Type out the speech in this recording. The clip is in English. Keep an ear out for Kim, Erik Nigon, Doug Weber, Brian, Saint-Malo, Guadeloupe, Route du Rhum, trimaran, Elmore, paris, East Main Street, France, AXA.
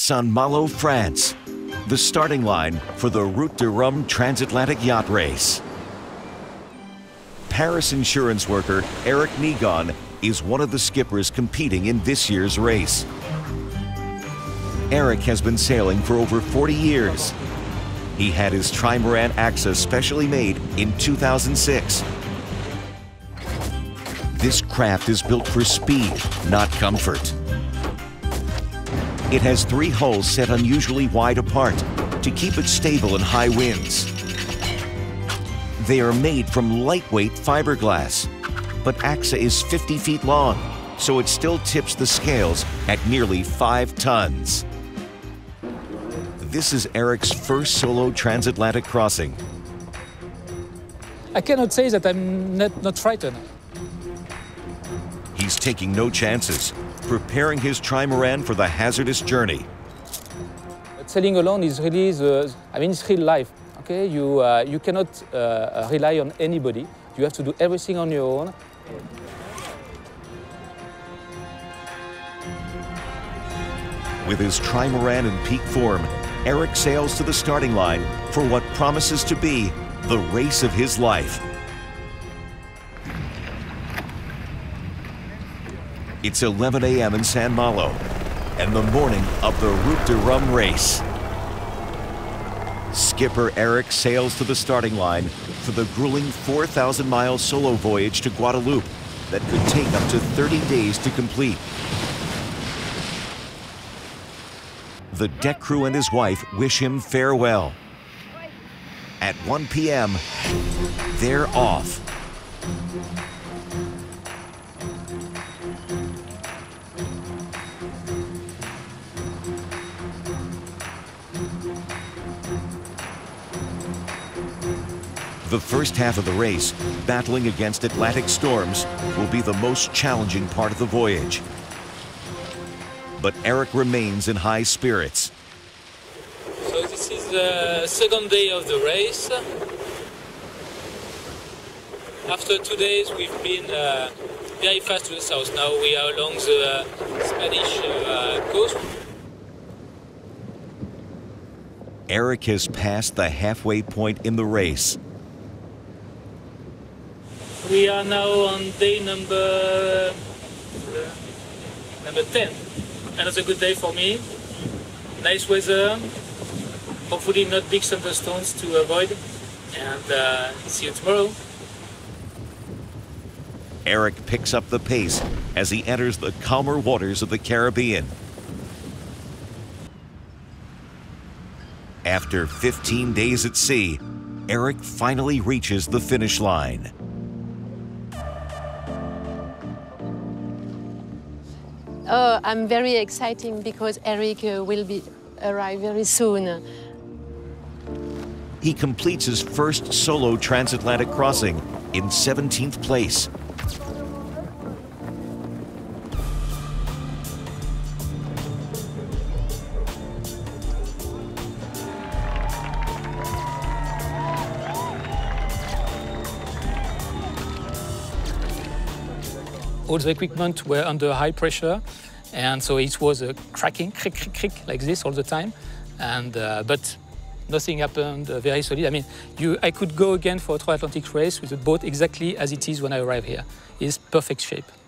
Saint-Malo, France, the starting line for the Route du Rhum transatlantic yacht race. Paris insurance worker Erik Nigon is one of the skippers competing in this year's race. Erik has been sailing for over 40 years. He had his trimaran AXA specially made in 2006. This craft is built for speed, not comfort. It has three hulls set unusually wide apart to keep it stable in high winds. They are made from lightweight fiberglass, but AXA is 50 feet long, so it still tips the scales at nearly 5 tons. This is Erik's first solo transatlantic crossing. I cannot say that I'm not frightened. He's taking no chances, preparing his trimaran for the hazardous journey. Sailing alone is really, it's real life. Okay, you cannot rely on anybody. You have to do everything on your own. With his trimaran in peak form, Erik sails to the starting line for what promises to be the race of his life. It's 11 a.m. in Saint-Malo and the morning of the Route du Rhum race. Skipper Erik sails to the starting line for the grueling 4,000-mile solo voyage to Guadeloupe that could take up to 30 days to complete. The deck crew and his wife wish him farewell. At 1 p.m., they're off. The first half of the race, battling against Atlantic storms, will be the most challenging part of the voyage. But Erik remains in high spirits. So this is the second day of the race. After 2 days, we've been very fast to the south. Now we are along the Spanish coast. Erik has passed the halfway point in the race. We are now on day number 10. Another good day for me. Nice weather. Hopefully not big thunderstorms to avoid. And see you tomorrow. Erik picks up the pace as he enters the calmer waters of the Caribbean. After 15 days at sea, Erik finally reaches the finish line. I'm very excited because Erik will arrive very soon. He completes his first solo transatlantic crossing in 17th place. All the equipment were under high pressure, and so it was a cracking, crick, crick, crick, like this all the time. And but nothing happened. Very solid. I mean, I could go again for a transatlantic race with the boat exactly as it is when I arrive here. It's perfect shape.